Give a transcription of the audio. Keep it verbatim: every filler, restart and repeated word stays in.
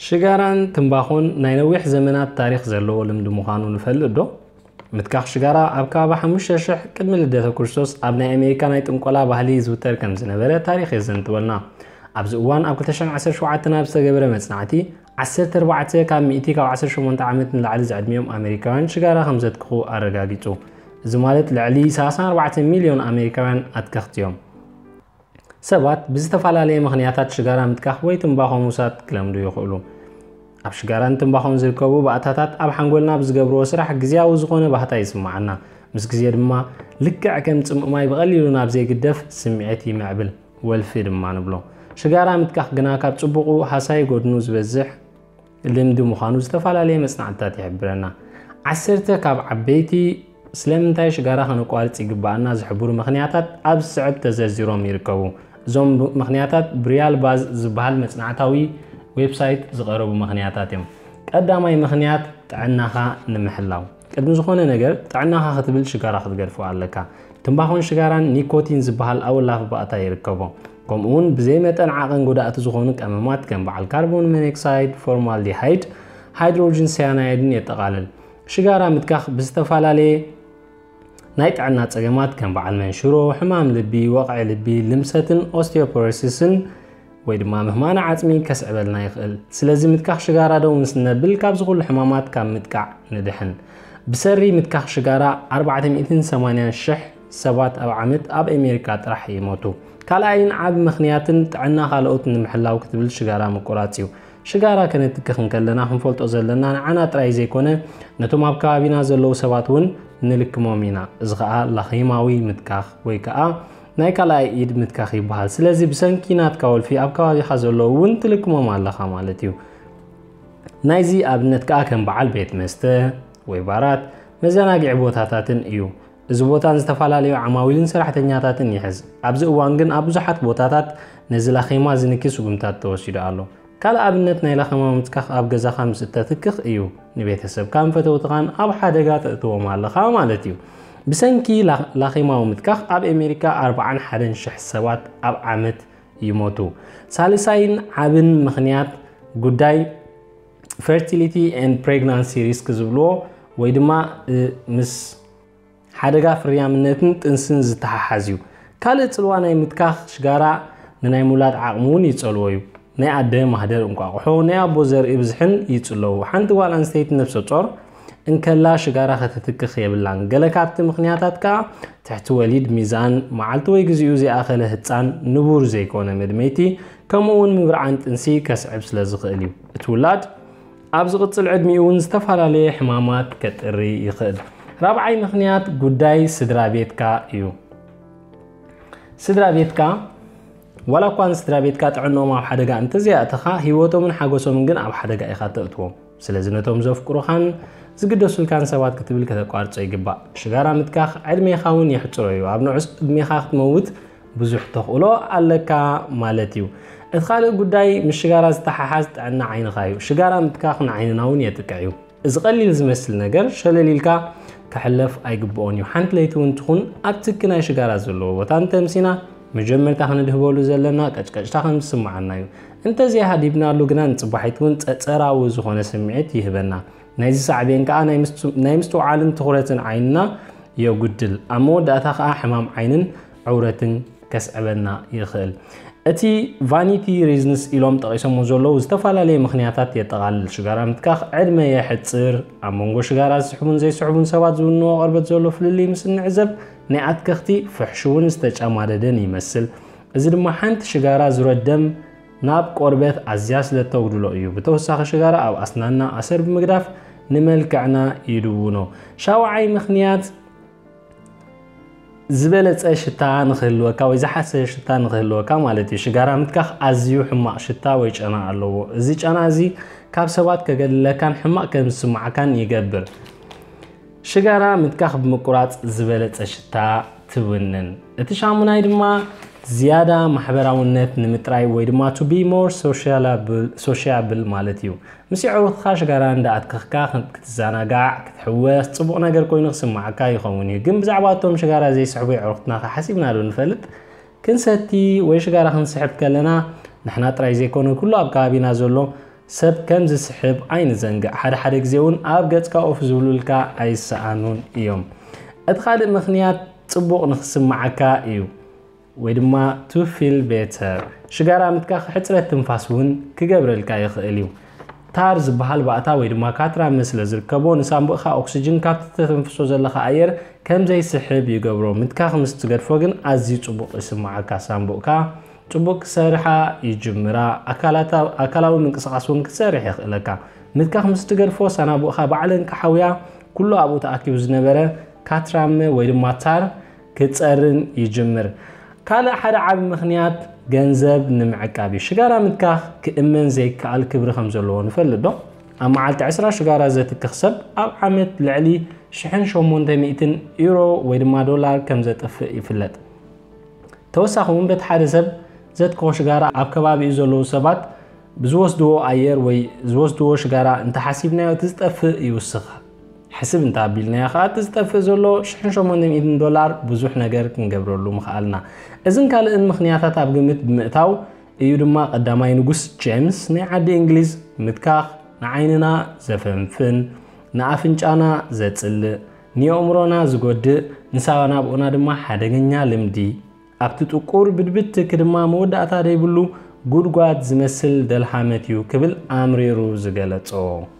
شجاران تنباخون ناينويح زمنات تاريخ زلو لم دموخانو نفلد دو متكاخ شجارة أبكى بحمش شح كدم للدفع كرسوس أبناء أمريكا نايت انقلاب أهلي زوتر كم زنبرة تاريخ زنتولنا أبزوان أبكتشان عسر شو عتنا بسجبرة مصنعتي عسر تربعتي كان مئتي أو عسر شو منتعمت لعلز عدميهم أمريكان شجارة خمسة كخو أرجعيتو زمالت لعلي ساسان أربعة مليون أمريكان أتكختيهم سبات بزتفعل عليه مخنياتات شجارة متكاخ ويتنباخون وسات كلام دو يخولو أب شجاران تنباخون زلكوبو بأتاتات أب حنقولنا بزجبرو سرح جزيا وزقونه بهتا يسمعنا مسجزير ما لكع كم تسم ما يبغليلنا بزي قدف سمعتي معبل والفيلم ما نبلو شجارة متكاخ جناكات تبقو حساي قدنوز بزح اللي مدو مخانوز تفعل عليه مصنعتات يعبرنا عسرت كاب عبيتي سلام تاي شجارة هنقول تجيبنا زحبور مخنياتات أب سعب تزازيرهم يركبو زوم مخنياتات بريال باز زبال مصنعتاوي ويب سايت زغرب مخنياتاتهم قداماي مخنيات تعناها نمحلاو قدم زخونه نجر تعناها خطبل شجارة خطقرفو علىكا تنباخون شجاران نيكوتين زبال أول لاف بقتا يركبو قمون بزيمة عقن قدات زخونك أمامات كان بعل كربون مونوكسيد فورمالديهايد هيدروجين سيانايد يتقلل شجارة متكخ بزتفعل نايت عنا تجمعات كان بعد منشوره حمام لبي وقع لبي لمسة أوستيوبوروسيس ويدما مهمانا عتمي كسعبلنا يخل سلازم متكح شجارة دوم سنة بالكابز كل حمامات كان متكع ندحن بسري متكح شجارة أربعة مئتين ثمانية شح سبات أو عمت أب أمريكا راح يموتوا كلاين عب مخنياتن عنا خلقت نمحلها وكتب الشجارة مقراتيو شجارة كانت كخن كلنا هم فلت أزلنا عنا تراي زيكونه نتوم أبكا بينا زلوا سباتون نلك مومينا إزغاء لخيماوي متكاخ ويكاء نايكا لا يد متكاخ يبهال سلازي بسنكينات كاول في أبكا يحزلوا ون تلك موما لخا مالتيو نايزي أبنت كاكن بعل بيت مسته ويبارات مزاناقع بوتاتاتن إيو زبوتان زتفعلاليو عماويلن سرحتنياتاتن يحز أبزو وانقن أبزحت بوتاتات نزل خيما زنكي سوغمتات توسيدو ألو كال أبنت نايلا خمام متكخ أب جزا خمس تتكخ إيو نبيت حسب كام فتوتغان أب حدقات أتوه مالخا مالتيو بسنكي لا خيماو متكخ أب أمريكا أربعان حدن شح سوات أب عمت يموتو سالساين عبن مخنيات قداي fertility and pregnancy risk زبلو ويدما مس حدقا فريامنتن تنسن زتححزيو كال اتلواناي متكخ شقارا نناي مولاد عقمون يتسألويو ناي عدي مهدر انقاقحو ناي بوزر ابزحن يتسلو حانت والانسيت نفسه طور انكلا شجارة ختتكخ يبلان قلقابت مخنياتاتكا تحت وليد ميزان معالتو يقزيو زي آخل هتسان نبور زي كون مدميتي كمون مبرعان تنسي كسعب سلزق اليو اتولاد ابزغط العدميون استفهل عليه حمامات كتري يخل رابعي مخنيات قداي سدرابيتكا ايو سدرابيتكا ولا كان سترابيتك تعنو ما بحدقة أنت زيادة خا هيوتو من حاجوسو من جن أو بحدقة إخا تقطوهم سلزنتهم زوف كروخان زقدوس الكان سوات كتب الكتاب قارت يجبا شجرة متكاخ عد ميخاون يحترويو عبنا عس ميخاخ تموت بزوح تخلو على كا مالتيو إدخال قداي مش شجرة استححست عنا عين خايو شجرة متكاخ عين ناون يتكعيو إذا قليل زمسل نجر شلليلكا كحلف أيجبونيو حنت ليتون تخون أبتكنا شجرة زلوا وتنتمسنا مجمل تاخن دهبولو زلنا كتكش تاخن سمعنايو انت زي هاديبنا لوغنان صباحيتون تصراو زخونه سمعت يهبنا نايز ساعبين كا نايمستو عالم تخرتن عيننا يغدل امود اتاخا حمام عينن عورتن كسعبنا يخل اتي فانيتي ريزنس الوم طقيسم زولو استفالالي مخنياتات يتقال شجاره متكخ عدمه يحصر امونغو شجاره سحبون زي سحبون سبات زونو قربت زولو فللي مسنعزب نعت كختي فحشون استجماددن يمثل اذا ما حنت شجاره زردم ناب قربت ازياس لتوغدلو ايو بتوسخ شجاره او اسنانا اسر بمغداف نملكعنا يدونو شاوعي مخنيات زبلت شتا نخلوكا وي زحس شتا نخلوكا مالتي شجاره متكخ ازيو حما شتا وي چنا علو ازي چنا ازي كاب سبات كغدل كان حما كم سمع كان يغبر شجارة متكاخ بمقرات زبالة أشتاء تبنن اتشاموناي دما زيادة محبراونت نمتراي ويدما to be more sociable, sociable مالتيو مسي عروض خا شجارة انداعت كخكاخ كتزاناقاع كتحواس تصبق ناقر كوي نخسم معاكا يخوني قم بزعباتهم شجارة زي سحبي عروضنا خا حسيبنا دون فلت كنساتي وي شجارة خنسحبك لنا نحنا تراي زي كونو كلو أبقابينا زولو سب كم زسحب عين زنجا حد حد جزون أبجد كأوف زولك عيسى عنون يوم أدخل المخنيات تبغى نخسم معك يو ودما to feel better شجرة متكخ حتى التنفسون كجبر الكايخ اليوم تارز بحال بعتها ودما كترة مثل الكربون سامبو خا أكسجين كابت تنفسوا زلخ عير كم زي سحب يجبرو متكخ مستقر فوقن عزيز تبغى نخسم معك سامبو كا تبوك سرحة يجمرة أكلاتها أكلوا من قصاصون كسرحة لك متكخ مستقر فوس أنا أبو خاب علن كحويا كله أبو تأكل زنبرة كترامة ويرماتر كتسرن يجمر كلا حدا عم مخنيات جنزب نمعك أبي شجرة متكخ كأمن زي كأل كبر خمسة لون فلده أما على عشرة شجرة زت تخسب أو عمت لعلي شحن شو مئتين يورو ويرما دولار كم زت فلده توسع هم بتحرزب زد كون شجرة أبكباب يزولو سبات بزوس دو عير وزوس دو شجرة أنت حسبنا تستف يوسخها حسب أنت قبلنا خات تستف زولو شحن شو من مئتين دولار بزوحنا جرك نجبرلو مخالنا إذن كان المخنيات تابقمت بمئتاو يدما قدامي نجوس جيمس نعدي إنجليز متكاخ نعيننا زفن فن نعفنش أنا زد سل نيومرونا زقد نساونا بقنا دما حدقنا لمدي أبتدأ أقول بدبت كرما مودة أتاري بلو غرقات زمسل دل حامتيو قبل أمري روز قالت أو